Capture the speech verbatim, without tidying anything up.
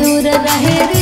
दूर रहे।